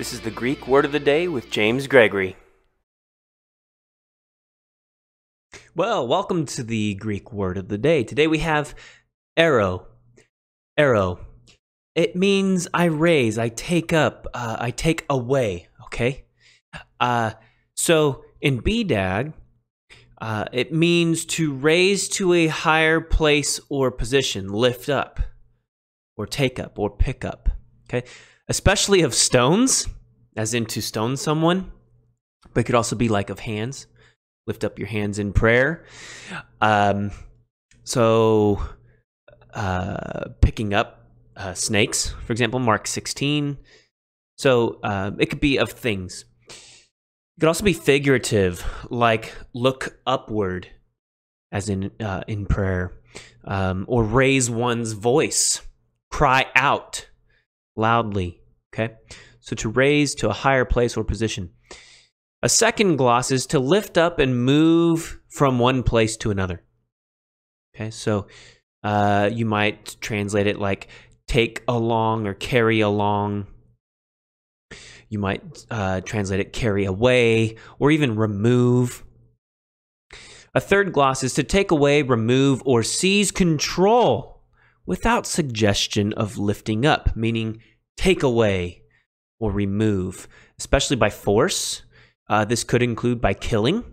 This is the Greek Word of the Day with James Gregory. Well, welcome to the Greek Word of the Day. Today we have αέρω. Aero. It means I raise, I take up, I take away, okay? So in BDAG, it means to raise to a higher place or position, lift up, or take up, or pick up, okay? Especially of stones, as in to stone someone, but it could also be like of hands. Lift up your hands in prayer. Picking up snakes, for example, Mark 16. So it could be of things. It could also be figurative, like look upward, as in prayer, or raise one's voice, cry out loudly. Okay, so to raise to a higher place or position. A second gloss is to lift up and move from one place to another. Okay, so you might translate it like take along or carry along. You might translate it carry away or even remove. A third gloss is to take away, remove, or seize control without suggestion of lifting up, meaning take away or remove, especially by force. This could include by killing.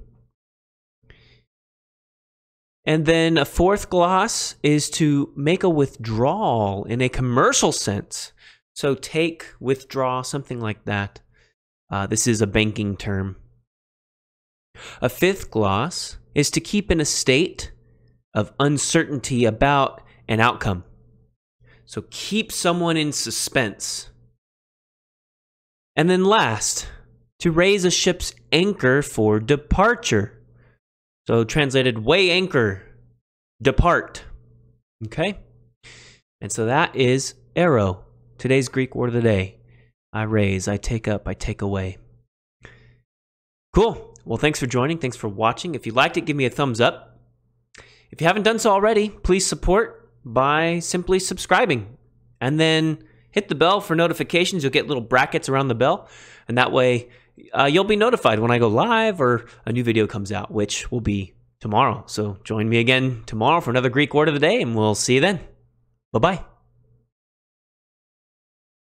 And then a fourth gloss is to make a withdrawal in a commercial sense. So take, withdraw, something like that. This is a banking term. A fifth gloss is to keep in a state of uncertainty about an outcome. So keep someone in suspense. And then last, to raise a ship's anchor for departure. So translated, weigh anchor, depart. Okay? And so that is αέρω, today's Greek word of the day. I raise, I take up, I take away. Cool. Well, thanks for joining. Thanks for watching. If you liked it, give me a thumbs up. If you haven't done so already, please support by simply subscribing. And then hit the bell for notifications. You'll get little brackets around the bell. And that way, you'll be notified when I go live or a new video comes out, which will be tomorrow. So join me again tomorrow for another Greek Word of the Day, and we'll see you then. Bye-bye.